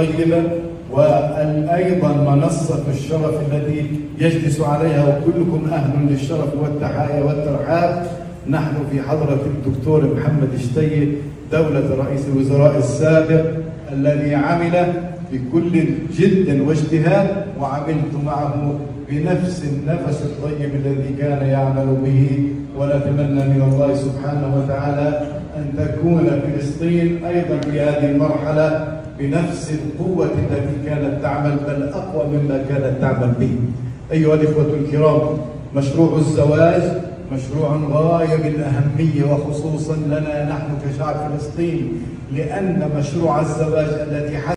الطيبة، وأيضا منصة الشرف التي يجلس عليها وكلكم أهل للشرف والتحايا والترحاب. نحن في حضرة الدكتور محمد اشتية دولة رئيس الوزراء السابق الذي عمل بكل جد واجتهاد، وعملت معه بنفس النفس الطيب الذي كان يعمل به، ونتمنى من الله سبحانه وتعالى أن تكون فلسطين أيضا في هذه المرحلة بنفس القوة التي كانت تعمل، بل أقوى مما كانت تعمل به. أيها الإخوة الكرام، مشروع الزواج مشروع غاية بالأهمية، وخصوصا لنا نحن كشعب فلسطيني، لأن مشروع الزواج الذي